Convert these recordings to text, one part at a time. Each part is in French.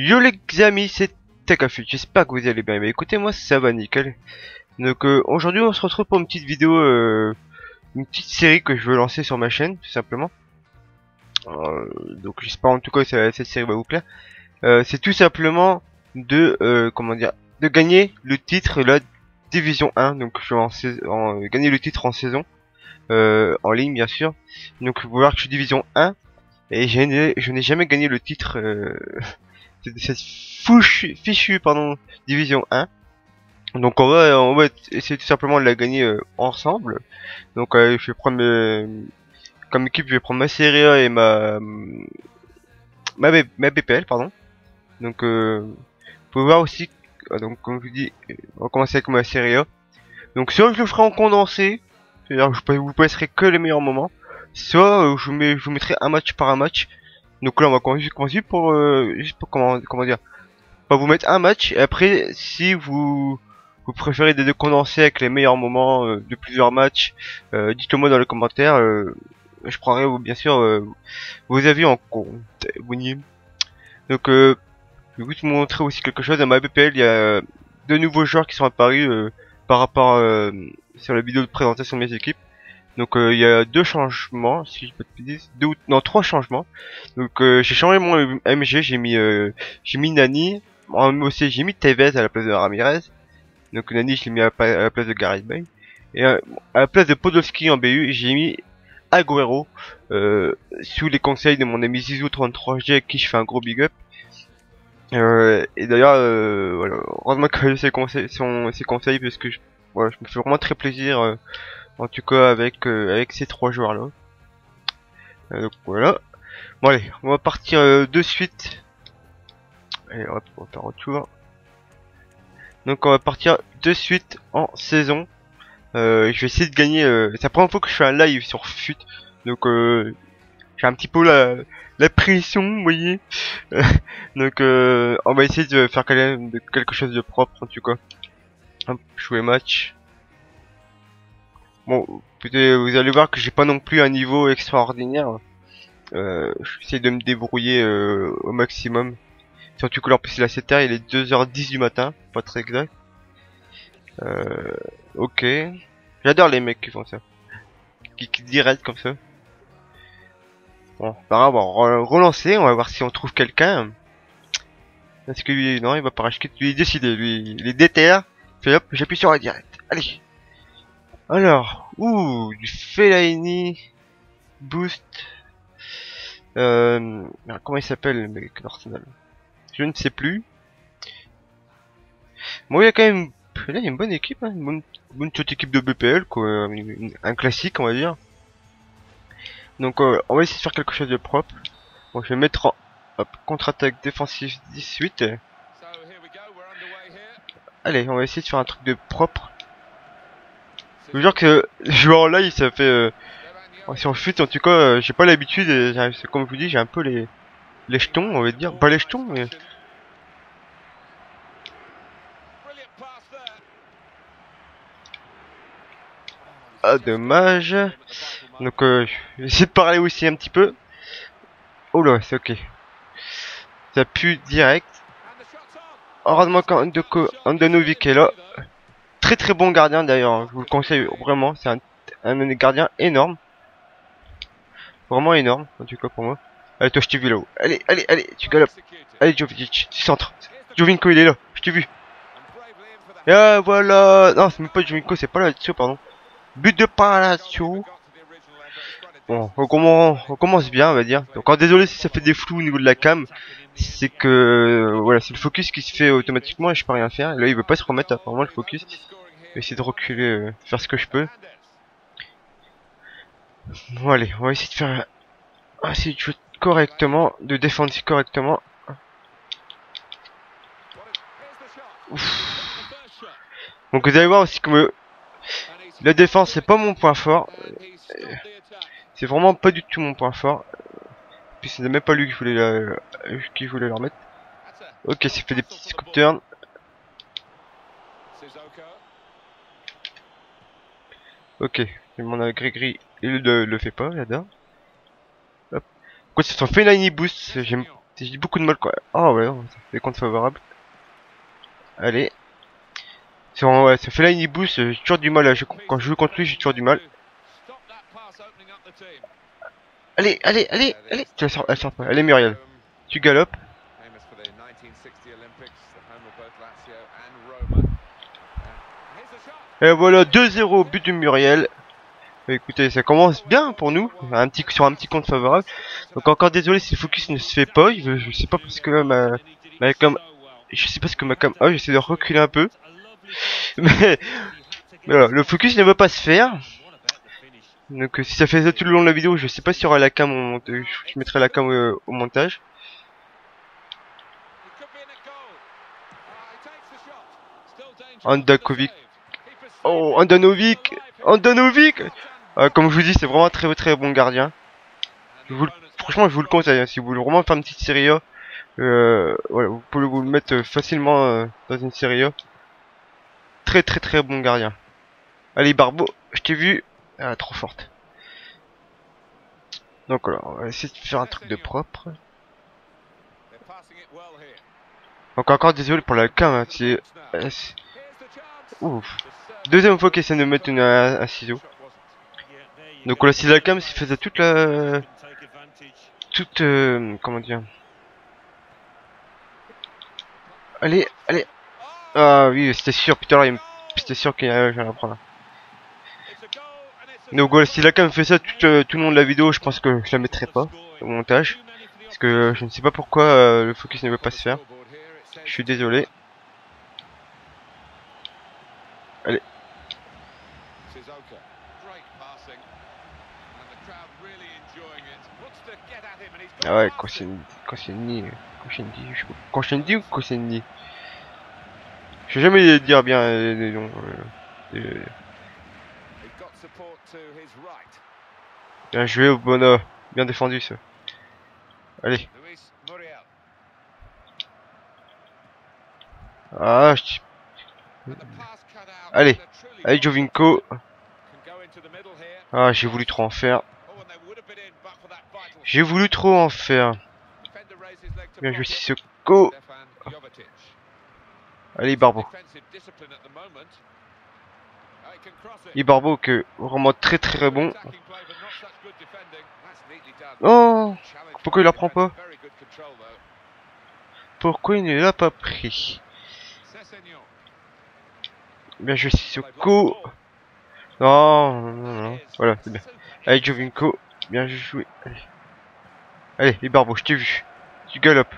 Yo les amis, c'est TaKaFut, j'espère que vous allez bien. Mais écoutez, moi ça va nickel. Donc aujourd'hui on se retrouve pour une petite vidéo, une petite série que je veux lancer sur ma chaîne, tout simplement. Donc j'espère en tout cas que cette série va vous plaire. C'est tout simplement de, comment dire, de gagner le titre, la division 1. Donc je vais gagner le titre en saison, en ligne bien sûr. Donc vous voir que je suis division 1 et je n'ai jamais gagné le titre... cette fichue pardon, division 1. Donc on va essayer tout simplement de la gagner ensemble. Donc je vais prendre comme équipe, je vais prendre ma Serie A et ma BPL pardon. Donc vous pouvez voir aussi, donc comme je vous dis, on va commencer avec ma Serie A. Donc soit je le ferai en condensé, c'est-à-dire que je vous passerai que les meilleurs moments, soit je vous mettrai un match par un match. Donc là on va commencer pour juste pour comment dire, on va vous mettre un match et après si vous préférez des deux condensés avec les meilleurs moments de plusieurs matchs, dites-le moi dans les commentaires, je prendrai bien sûr vos avis en compte. Donc je vais vous montrer aussi quelque chose. À ma BPL il y a deux nouveaux joueurs qui sont apparus par rapport sur la vidéo de présentation de mes équipes. Donc il y a deux changements, si je peux te dire, trois changements. Donc j'ai changé mon MG, j'ai mis Nani, en MOC j'ai mis Tevez à la place de Ramirez. Donc Nani je l'ai mis à la place de Gareth Bale. Et à la place de Podolski en BU, j'ai mis Agüero, sous les conseils de mon ami Zizou 33G à qui je fais un gros big up. Et d'ailleurs, voilà, heureusement que j'ai eu ces conseils parce que voilà, je me fais vraiment très plaisir. En tout cas avec ces trois joueurs là. Donc voilà. Bon allez, on va partir de suite. Allez, hop, on va faire retour. Donc on va partir de suite en saison. Je vais essayer de gagner. C'est la première fois que je fais un live sur FUT. Donc j'ai un petit peu la pression, vous voyez. Donc on va essayer de faire quand même quelque chose de propre en tout cas. Hop, jouer match. Bon, vous allez voir que j'ai pas non plus un niveau extraordinaire. J'essaie de me débrouiller au maximum. Surtout que l'heure plus c'est la 7h, il est 2h10 du matin, pas très exact. Ok. J'adore les mecs qui font ça. Qui direct comme ça. Bon, bah, on va relancer, on va voir si on trouve quelqu'un. Parce que lui, non, il va pas racheter. Lui, il est décidé, lui, il est déter. Puis hop, j'appuie sur la direct. Allez! Alors, du Fellaini, boost, comment il s'appelle le mec d'Arsenal? Je ne sais plus. Bon, il y a quand même, là, il y a une bonne équipe, hein, une bonne petite équipe de BPL, quoi, un classique, on va dire. Donc, on va essayer de faire quelque chose de propre. Bon, je vais mettre en, hop, contre-attaque défensive 18. Allez, on va essayer de faire un truc de propre. Je veux dire que jouer en live ça fait si on FUT en tout cas j'ai pas l'habitude et comme je vous dis j'ai un peu les jetons, on va dire, pas les jetons mais ah dommage. Donc je vais essayer de parler aussi un petit peu. Oh là c'est ok, ça pue direct. Heureusement qu'Handanović est là. Très bon gardien d'ailleurs, je vous le conseille vraiment, c'est un gardien énorme. Vraiment énorme, en tout cas pour moi. Allez toi je t'ai vu là-haut, allez, tu galopes. Allez Jovic, tu centres. Giovinco il est là, je t'ai vu. Et voilà, non c'est même pas Giovinco, c'est Palacio pardon. But de Palacio. Bon, on commence bien on va dire. Donc désolé si ça fait des flous au niveau de la cam. C'est que voilà, c'est le focus qui se fait automatiquement et je peux rien faire. Là il veut pas se remettre apparemment le focus. Essayer de reculer, faire ce que je peux. Bon allez, on va essayer de faire, essayer de jouer correctement, de défendre correctement. Ouf. Donc vous allez voir aussi que la défense c'est pas mon point fort. C'est vraiment pas du tout mon point fort. Puis c'est même pas lui qui voulait le remettre. Ok, c'est fait des petits scoop turns. Ok, mon Gris il le fait pas, j'adore. Hop. Quoi, c'est un Fellaini boost, j'aime J'ai dit beaucoup de mal quoi. Ah ouais, ça fait compte favorable. Allez. Ouais, ce Fellaini boost, j'ai toujours du mal. Quand je joue contre lui, j'ai toujours du mal. Allez, allez, allez, allez. Elle sort pas. Allez, Muriel. Tu galopes. Et voilà, 2-0, but de Muriel. Écoutez, ça commence bien pour nous, sur un petit compte favorable. Donc encore désolé si le focus ne se fait pas, je sais pas parce que ma cam, j'essaie de reculer un peu. Mais voilà, le focus ne va pas se faire. Donc si ça fait ça tout le long de la vidéo, je sais pas si aura la cam, je mettrai la cam au montage. Handanović. Oh, Handanović. Handanović. Comme je vous dis, c'est vraiment un très très bon gardien. Franchement, je vous le conseille. Hein, si vous voulez vraiment faire une petite série A, voilà, vous pouvez vous le mettre facilement dans une série A. Très très très bon gardien. Allez, Ibarbo, je t'ai vu. Ah, trop forte. Donc voilà, on va essayer de faire un truc de propre. Donc encore désolé pour la cam. Hein, c'est... Ouf. Deuxième fois qu'il essaie de mettre un ciseau. Donc on l'a ciseau à la cam, il faisait toute la... comment dire... Allez, allez. Ah oui, c'était sûr, putain, c'était sûr qu'il y a... Je vais la prendre. Donc voilà, si la cam fait ça tout le long de la vidéo, je pense que je la mettrai pas au montage. Parce que je ne sais pas pourquoi le focus ne veut pas se faire. Je suis désolé. Allez. Ah ouais, Koscielny ou Koscielny. Je sais jamais dire bien les noms. Bien joué au bonheur. Bien défendu ça. Allez. Ah, allez, allez Giovinco. Ah, j'ai voulu trop en faire. Bien joué Sissoko. Allez Ibarbo. Ibarbo que vraiment très très bon. Oh, pourquoi il la prend pas? Pourquoi il ne l'a pas pris? Bien joué Sissoko. Non. Voilà, c'est bien. Allez Giovinco. Bien joué. Allez Ibarbo, je t'ai vu. Tu galopes.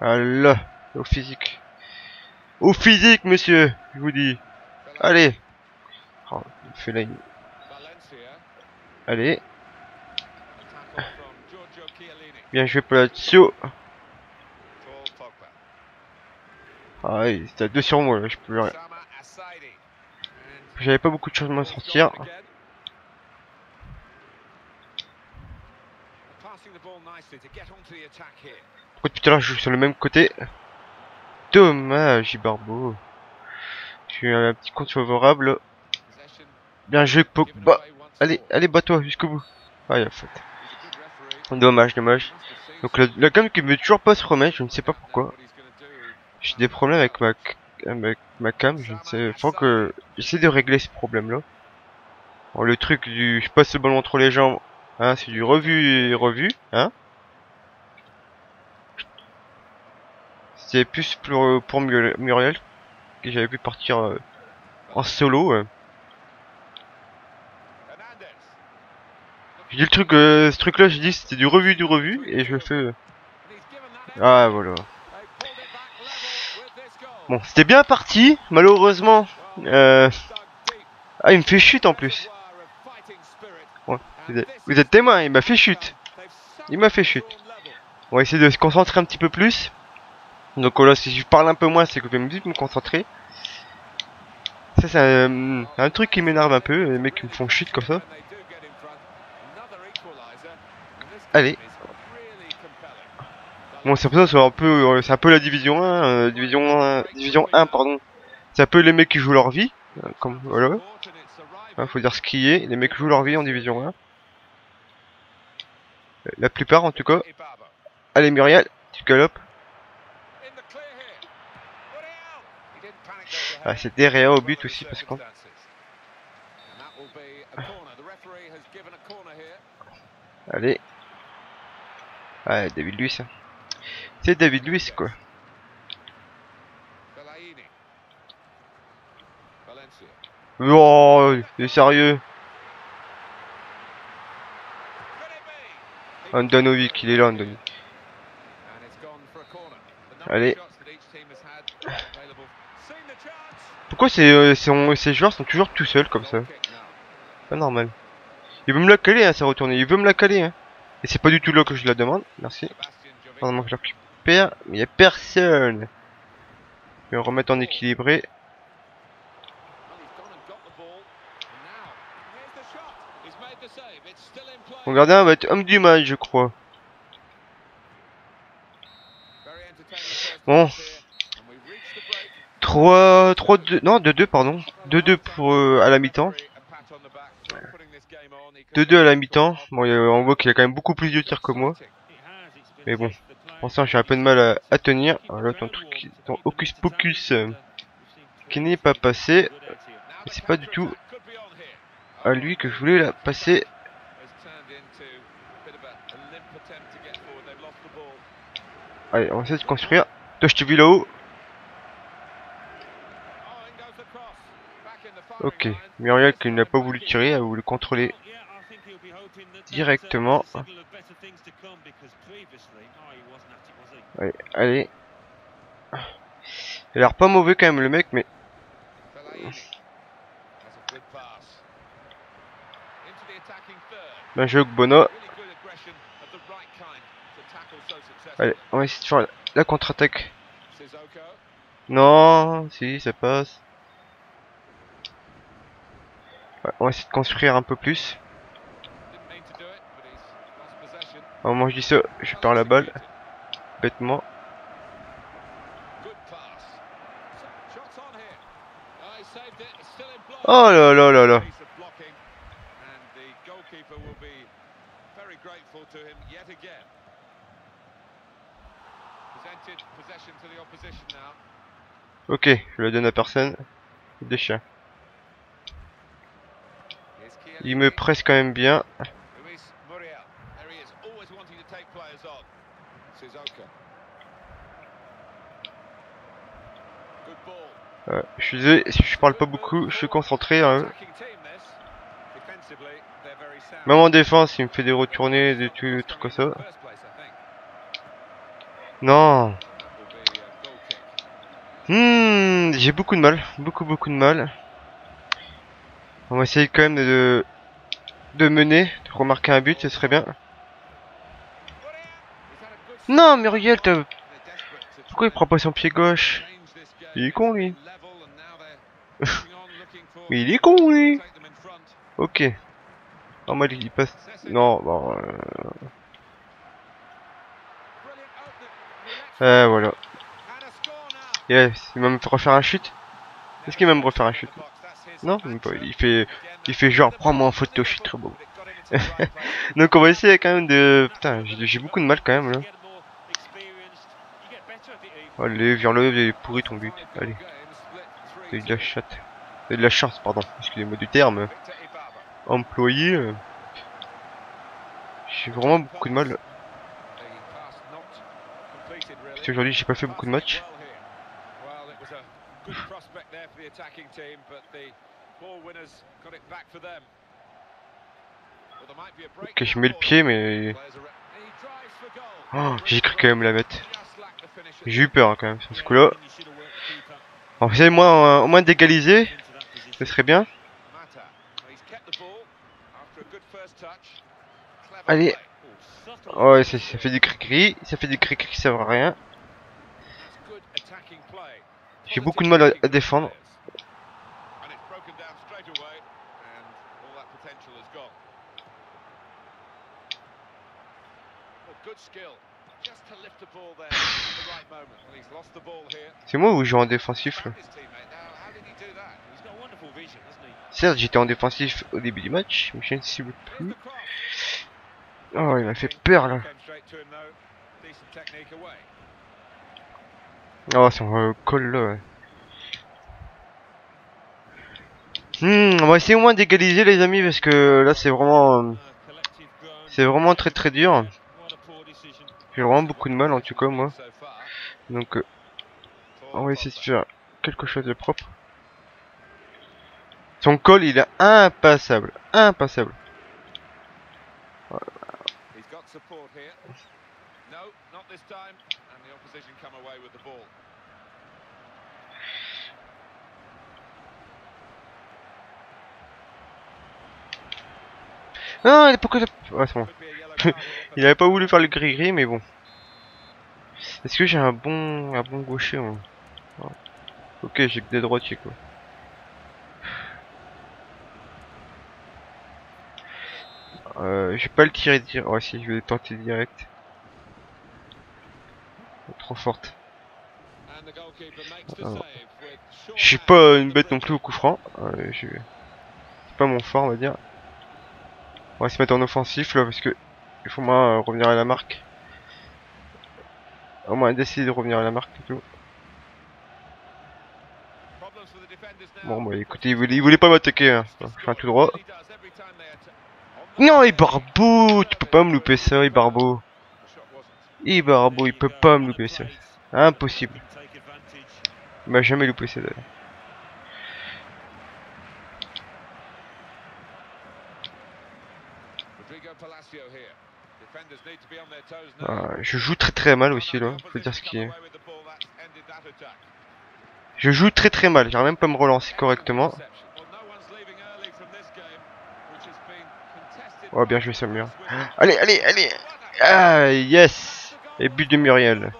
Ah là, au physique. Au physique, monsieur, je vous dis. Allez. Oh, il fait la... Allez. Bien joué Palacio. Ah oui, c'était à 2 sur moi là, je peux rien. J'avais pas beaucoup de choses à sortir. Pourquoi tout à l'heure je joue sur le même côté? Dommage Ibarbo. J'ai eu un petit compte favorable. Bien joué Pogba. Allez, allez, bats-toi jusqu'au bout. Ah, il a faute. Dommage, dommage. Donc la cam qui veut toujours pas se remettre, je ne sais pas pourquoi. J'ai des problèmes avec ma cam, je ne sais pas que... J'essaie de régler ce problème là. Bon, le truc du... Je passe le ballon entre les jambes, hein, c'est du revu, hein. C'était plus pour Muriel, que j'avais pu partir en solo. J'ai dit le truc, ce truc là, j'ai dit c'était du revu, et je fais... Ah voilà. Bon, c'était bien parti, malheureusement. Ah, il me fait chute en plus. Bon, vous êtes témoin, il m'a fait chute. On va essayer de se concentrer un petit peu plus. Donc là, si je parle un peu moins, c'est que je vais me concentrer. Ça, c'est un truc qui m'énerve un peu, les mecs qui me font chute comme ça. Allez. Bon, c'est pour ça, c'est un peu la division 1, division 1, pardon. C'est un peu les mecs qui jouent leur vie, comme voilà. Hein, faut dire ce qui est, les mecs jouent leur vie en division 1. La plupart en tout cas. Allez Muriel, tu galopes. Ah, c'était rien au but aussi parce qu'on... Allez. Ah, David Luiz. C'est David Luiz quoi. Oh, c'est sérieux. Handanović, il est là, Handanović. Allez. Pourquoi ces joueurs sont toujours tout seuls comme ça? Pas normal. Il veut me la caler, hein, ça retourné. Il veut me la caler, hein. Et c'est pas du tout là que je la demande. Merci. Normalement que je la récupère. Mais il n'y a personne. Je vais remettre en équilibré. Mon gardien va être homme du match, je crois. Bon. 3-2. Non, 2-2, pardon. 2-2 pour à la mi-temps. 2-2 à la mi-temps. Bon, on voit qu'il a quand même beaucoup plus de tirs que moi. Mais bon. Pour ça, j'ai un peu de mal à tenir. Alors là, ton truc, ton hocus pocus qui n'est pas passé. C'est pas du tout à lui que je voulais la passer. Allez, on va essayer de construire. Toi, je te vis là-haut. Ok, Muriel qui n'a pas voulu tirer, elle a voulu contrôler directement. Allez, allez. Il a l'air pas mauvais quand même le mec, mais... Bien joué, Bona. Allez, on va essayer de faire la contre-attaque. Non, si, ça passe. Ouais, on va essayer de construire un peu plus. Au moment où je dis ça, je perds la balle. Bêtement. Oh là là là là. Ok, je le donne à personne. Des chiens. Il me presse quand même bien. Je suis désolé, je parle pas beaucoup, je suis concentré. Hein. Même en défense, il me fait des retournées, des trucs comme ça. Non. J'ai beaucoup de mal, beaucoup de mal. On va essayer quand même de mener, de remarquer un but, ce serait bien. Non, Muriel, pourquoi il prend pas son pied gauche? Il est con lui. Mais il est con lui. Ok. Normal, il passe. Non, bon. Voilà. Yes, il va me refaire un chute. Est-ce qu'il va me refaire un chute? Non, même pas. Il fait genre, prends-moi en photo, je suis très beau. Donc on va essayer quand même de... Putain, j'ai beaucoup de mal quand même là. Allez, viens le, il est pourri ton but. Allez. C'est de la chatte. C'est de la chance, pardon. Excusez-moi du terme. Employé. J'ai vraiment beaucoup de mal. Parce qu'aujourd'hui, j'ai pas fait beaucoup de matchs. Ok, je mets le pied, mais... Oh, j'ai cru quand même la mettre. J'ai eu peur hein, quand même sur ce coup-là. En fait, moi, au moins d'égaliser, ce serait bien. Allez. Ouais, ça fait des cri-cri. Ça fait des cri-cri, ça vaut rien. J'ai beaucoup de mal à défendre. C'est moi ou je joue en défensif là? Certes, j'étais en défensif au début du match, mais je ne cible plus. Oh, il m'a fait peur là. Oh, si on colle là, ouais. On va essayer au moins d'égaliser les amis, parce que là c'est vraiment très très dur. J'ai vraiment beaucoup de mal en tout cas moi. Donc on va essayer de faire quelque chose de propre. Son call il est impassable, impassable. Voilà. Non, il est pourquoi... Ah, c'est bon. Il avait pas voulu faire le gris-gris, mais bon. Est-ce que j'ai un bon gaucher hein? Non. Ok, j'ai que des droitiers quoi. Je vais pas le tirer direct. Ouais, si, je vais le tenter direct. Trop forte. Je suis pas une bête non plus au coup franc. C'est pas mon fort, on va dire. On va se mettre en offensif là parce que il faut moins revenir à la marque. Au moins d'essayer de revenir à la marque plutôt. Bon bah écoutez, il voulait pas m'attaquer hein. Je fais un tout droit. Non, Ibarbo, tu peux pas me louper ça, Ibarbo. Ibarbo, il peut pas me louper ça. Impossible. Il m'a jamais loupé ça d'ailleurs. Je joue très très mal aussi là, faut dire ce qui est. Je joue très très mal, j'arrive même pas à me relancer correctement. Oh bien joué Samuel. Allez, allez, allez. Ah yes. Et but de Muriel.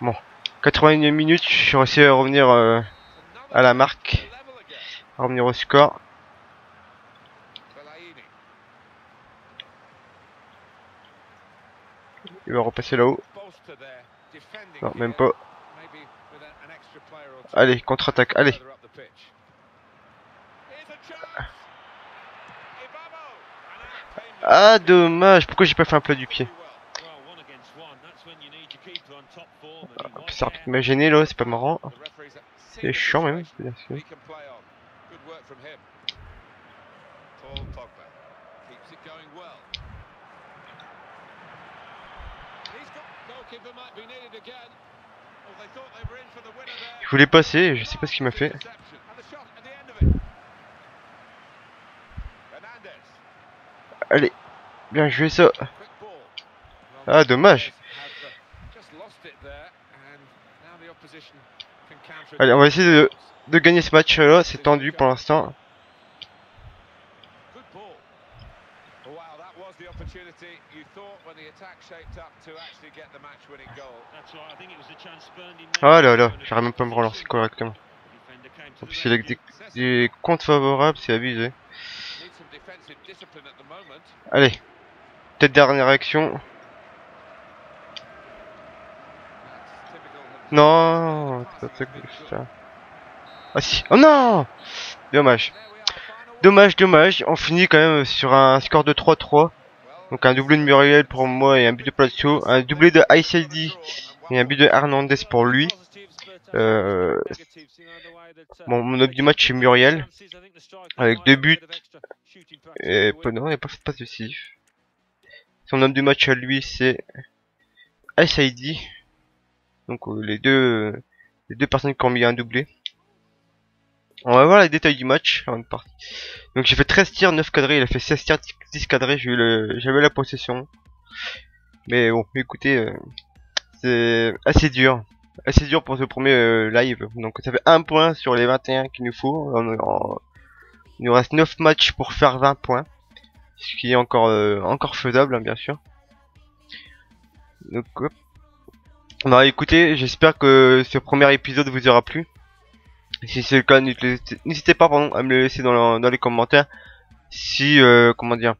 Bon, 81 minutes, je suis réussi à revenir à la marque, à revenir au score. Il va repasser là-haut. Non, même pas. Allez, contre-attaque, allez. Ah, dommage. Pourquoi j'ai pas fait un plat du pied? Ça m'a gêné là, c'est pas marrant. C'est chiant même. Je voulais passer, je sais pas ce qu'il m'a fait. Allez, bien joué ça. Ah dommage. Allez, on va essayer de gagner ce match là, c'est tendu pour l'instant. Ah là là, j'arrive même pas à me relancer correctement. En plus, il a des comptes favorables, c'est abusé. Allez, peut-être dernière action. Non, ah si, oh non, dommage. Dommage, dommage, on finit quand même sur un score de 3-3. Donc un doublé de Muriel pour moi et un but de Palacio, un doublé de Icardi et un but de Hernandez pour lui. Bon, mon homme du match c'est Muriel, avec 2 buts. Et non, il n'y a pas de passe décisif. Son homme du match à lui c'est Icardi. Donc les deux personnes qui ont mis un doublé. On va voir les détails du match avant de partir. Donc j'ai fait 13 tirs, 9 cadrés, il a fait 16 tirs, 10 cadrés, j'avais la possession. Mais bon, écoutez, c'est assez dur pour ce premier live. Donc ça fait 1 point sur les 21 qu'il nous faut. Il nous reste 9 matchs pour faire 20 points. Ce qui est encore faisable, hein, bien sûr. Donc, hop. Bah, écoutez, j'espère que ce premier épisode vous aura plu. Si c'est le cas, n'hésitez pas pardon, à me le laisser dans les commentaires. Si, comment dire,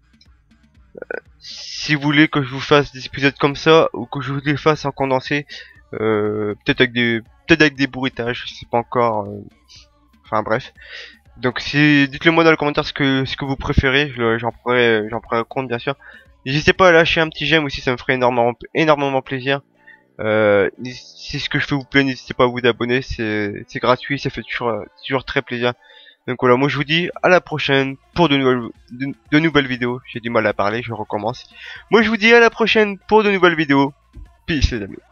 si vous voulez que je vous fasse des épisodes comme ça, ou que je vous les fasse en condensé, peut-être avec des bruitages, je sais pas encore, enfin bref. Donc si, dites-le moi dans les commentaires ce que vous préférez, j'en prendrai compte bien sûr. N'hésitez pas à lâcher un petit j'aime aussi, ça me ferait énormément plaisir. Si ce que je fais vous plaît, n'hésitez pas à vous abonner, c'est gratuit, ça fait toujours très plaisir. Donc voilà, moi je vous dis à la prochaine pour de nouvelles vidéos. J'ai du mal à parler, je recommence. Moi je vous dis à la prochaine pour de nouvelles vidéos. Peace les amis.